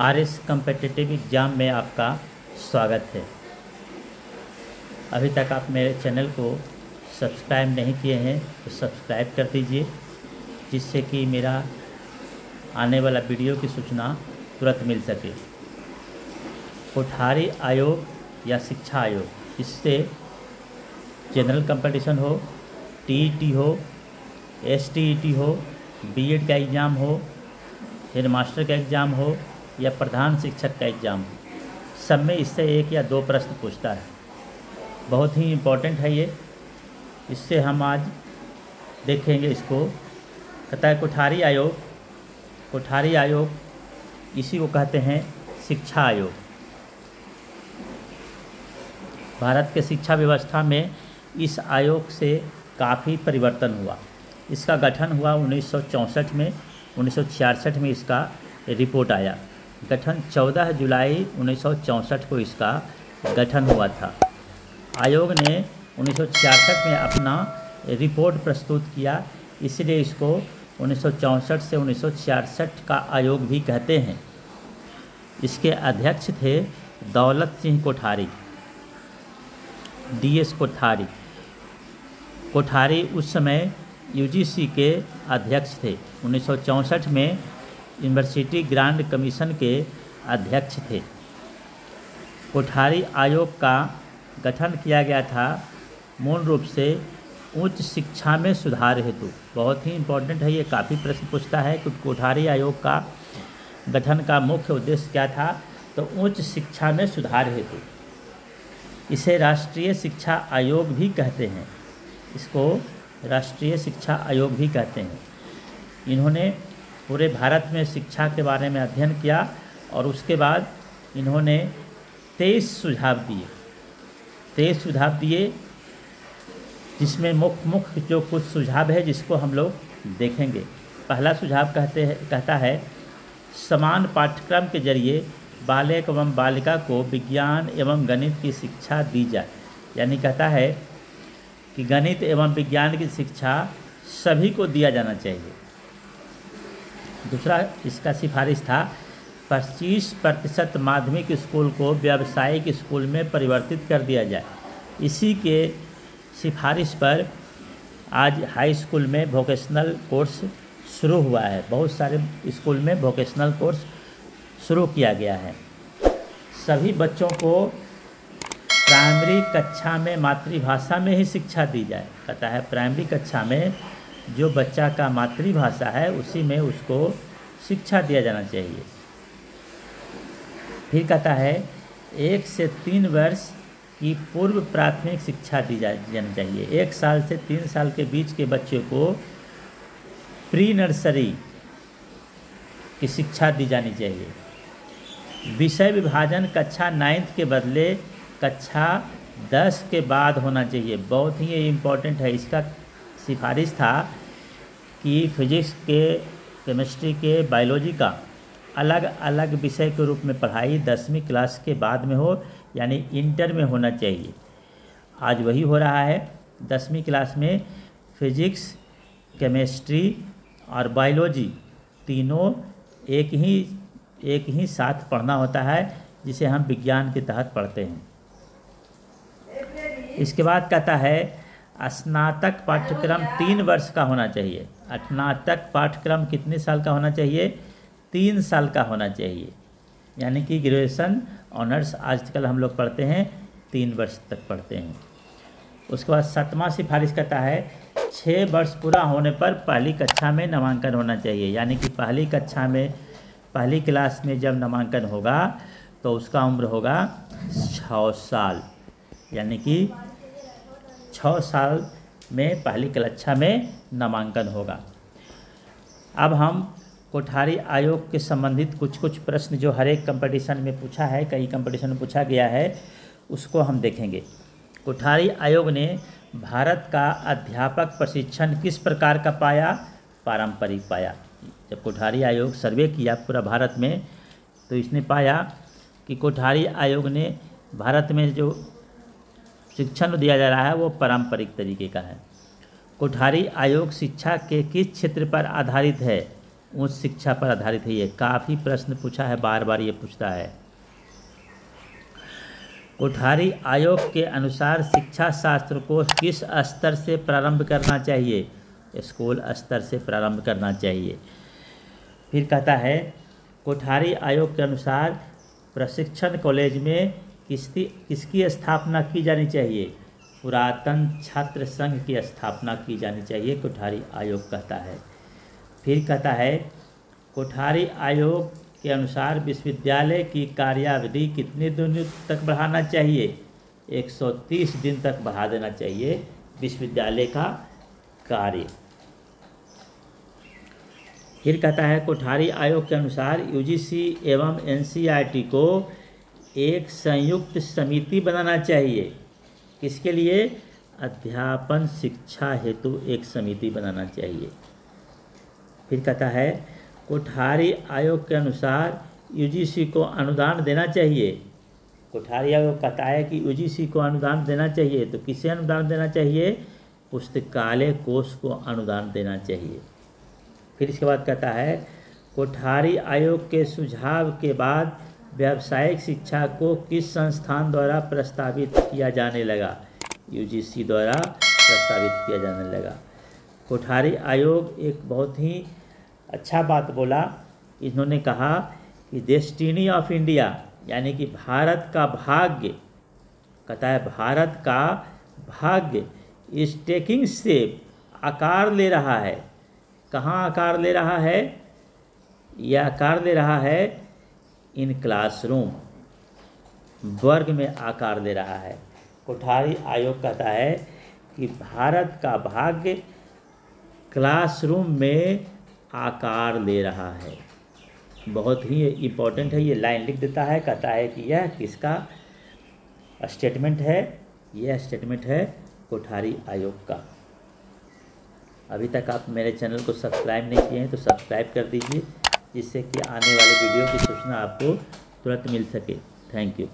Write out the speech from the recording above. RS competitive exam में आपका स्वागत है। अभी तक आप मेरे चैनल को सब्सक्राइब नहीं किए हैं तो सब्सक्राइब कर दीजिए, जिससे कि मेरा आने वाला वीडियो की सूचना तुरंत मिल सके। कोठारी आयोग या शिक्षा आयोग, इससे जनरल कंपटीशन हो, टीईटी हो, एसटीईटी हो, बीएड का एग्ज़ाम हो, हेडमास्टर का एग्ज़ाम हो या प्रधान शिक्षक का एग्ज़ाम, सब में इससे एक या दो प्रश्न पूछता है। बहुत ही इम्पोर्टेंट है ये। इससे हम आज देखेंगे इसको। कहता है कोठारी आयोग, कोठारी आयोग इसी को कहते हैं शिक्षा आयोग। भारत के शिक्षा व्यवस्था में इस आयोग से काफ़ी परिवर्तन हुआ। इसका गठन हुआ 1964 में। 1966 में इसका रिपोर्ट आया। गठन 14 जुलाई 1964 को इसका गठन हुआ था। आयोग ने 1966 में अपना रिपोर्ट प्रस्तुत किया, इसलिए इसको 1964 से 1966 का आयोग भी कहते हैं। इसके अध्यक्ष थे दौलत सिंह कोठारी, डीएस कोठारी। कोठारी उस समय यूजीसी के अध्यक्ष थे। 1964 में यूनिवर्सिटी ग्रांड कमीशन के अध्यक्ष थे। कोठारी आयोग का गठन किया गया था मूल रूप से उच्च शिक्षा में सुधार हेतु। बहुत ही इम्पोर्टेंट है ये, काफ़ी प्रश्न पूछता है कि कोठारी आयोग का गठन का मुख्य उद्देश्य क्या था, तो उच्च शिक्षा में सुधार हेतु। इसे राष्ट्रीय शिक्षा आयोग भी कहते हैं, इसको राष्ट्रीय शिक्षा आयोग भी कहते हैं। इन्होंने पूरे भारत में शिक्षा के बारे में अध्ययन किया और उसके बाद इन्होंने 23 सुझाव दिए, जिसमें मुख्य जो कुछ सुझाव है जिसको हम लोग देखेंगे। पहला सुझाव कहता है समान पाठ्यक्रम के जरिए बालक एवं बालिका को विज्ञान एवं गणित की शिक्षा दी जाए। यानी कहता है कि गणित एवं विज्ञान की शिक्षा सभी को दिया जाना चाहिए। दूसरा इसका सिफारिश था 25% माध्यमिक स्कूल को व्यावसायिक स्कूल में परिवर्तित कर दिया जाए। इसी के सिफारिश पर आज हाई स्कूल में वोकेशनल कोर्स शुरू हुआ है। बहुत सारे स्कूल में वोकेशनल कोर्स शुरू किया गया है। सभी बच्चों को प्राइमरी कक्षा में मातृभाषा में ही शिक्षा दी जाए। कहता है प्राइमरी कक्षा में जो बच्चा का मातृभाषा है उसी में उसको शिक्षा दिया जाना चाहिए। फिर कहता है 1 से 3 वर्ष की पूर्व प्राथमिक शिक्षा दी जानी चाहिए। 1 साल से 3 साल के बीच के बच्चों को प्री नर्सरी की शिक्षा दी जानी चाहिए। विषय विभाजन कक्षा 9th के बदले कक्षा 10 के बाद होना चाहिए। बहुत ही इम्पोर्टेंट है। इसका सिफारिश था कि फिजिक्स के, केमिस्ट्री के, बायोलॉजी का अलग अलग विषय के रूप में पढ़ाई 10वीं क्लास के बाद में हो, यानी इंटर में होना चाहिए। आज वही हो रहा है। 10वीं क्लास में फिजिक्स, केमिस्ट्री और बायोलॉजी तीनों एक ही साथ पढ़ना होता है, जिसे हम विज्ञान के तहत पढ़ते हैं। इसके बाद कहता है स्नातक पाठ्यक्रम 3 वर्ष का होना चाहिए। स्नातक पाठ्यक्रम कितने साल का होना चाहिए? 3 साल का होना चाहिए। यानी कि ग्रेजुएशन, ऑनर्स आजकल हम लोग पढ़ते हैं, 3 वर्ष तक पढ़ते हैं। उसके बाद 7वां सिफारिश करता है 6 वर्ष पूरा होने पर पहली कक्षा में नामांकन होना चाहिए। यानी कि पहली कक्षा में, पहली क्लास में जब नामांकन होगा तो उसका उम्र होगा 6 साल। यानी कि 6 साल में पहली कक्षा में नामांकन होगा। अब हम कोठारी आयोग के संबंधित कुछ प्रश्न जो हर एक कंपटीशन में पूछा है, कई कंपटीशन में पूछा गया है, उसको हम देखेंगे। कोठारी आयोग ने भारत का अध्यापक प्रशिक्षण किस प्रकार का पाया? पारंपरिक पाया। जब कोठारी आयोग सर्वे किया पूरा भारत में तो इसने पाया कि कोठारी आयोग ने भारत में जो शिक्षण दिया जा रहा है वो पारंपरिक तरीके का है। कोठारी आयोग शिक्षा के किस क्षेत्र पर आधारित है? उच्च शिक्षा पर आधारित है। ये काफ़ी प्रश्न पूछा है, बार बार ये पूछता है। कोठारी आयोग के अनुसार शिक्षा शास्त्र को किस स्तर से प्रारंभ करना चाहिए? स्कूल स्तर से प्रारंभ करना चाहिए। फिर कहता है कोठारी आयोग के अनुसार प्रशिक्षण कॉलेज में किसकी स्थापना की जानी चाहिए? पुरातन छात्र संघ की स्थापना की जानी चाहिए, कोठारी आयोग कहता है। फिर कहता है कोठारी आयोग के अनुसार विश्वविद्यालय की कार्यावधि कितने दिन तक बढ़ाना चाहिए? 130 दिन तक बढ़ा देना चाहिए विश्वविद्यालय का कार्य। फिर कहता है कोठारी आयोग के अनुसार यूजीसी एवं एनसीईआरटी को एक संयुक्त समिति बनाना चाहिए। किसके लिए? अध्यापन शिक्षा हेतु एक समिति बनाना चाहिए। फिर कहता है कोठारी आयोग के अनुसार यूजीसी को अनुदान देना चाहिए। कोठारी आयोग कहता है कि यूजीसी को अनुदान देना चाहिए, तो किसे अनुदान देना चाहिए? पुस्तकालय कोष को अनुदान देना चाहिए। फिर इसके बाद कहता है कोठारी आयोग के सुझाव के बाद व्यावसायिक शिक्षा को किस संस्थान द्वारा प्रस्तावित किया जाने लगा? यूजीसी द्वारा प्रस्तावित किया जाने लगा। कोठारी आयोग एक बहुत ही अच्छा बात बोला। इन्होंने कहा कि डेस्टिनी ऑफ इंडिया, यानी कि भारत का भाग्य, कहता है भारत का भाग्य इस टेकिंग शेप, आकार ले रहा है। कहाँ आकार ले रहा है? यह आकार ले रहा है इन क्लासरूम, वर्ग में आकार ले रहा है। कोठारी आयोग कहता है कि भारत का भाग्य क्लासरूम में आकार ले रहा है। बहुत ही इम्पोर्टेंट है, ये लाइन लिख देता है। कहता है कि यह किसका स्टेटमेंट है? यह स्टेटमेंट है कोठारी आयोग का। अभी तक आप मेरे चैनल को सब्सक्राइब नहीं किए हैं तो सब्सक्राइब कर दीजिए, जिससे कि आने वाले वीडियो की सूचना आपको तुरंत मिल सके। Thank you.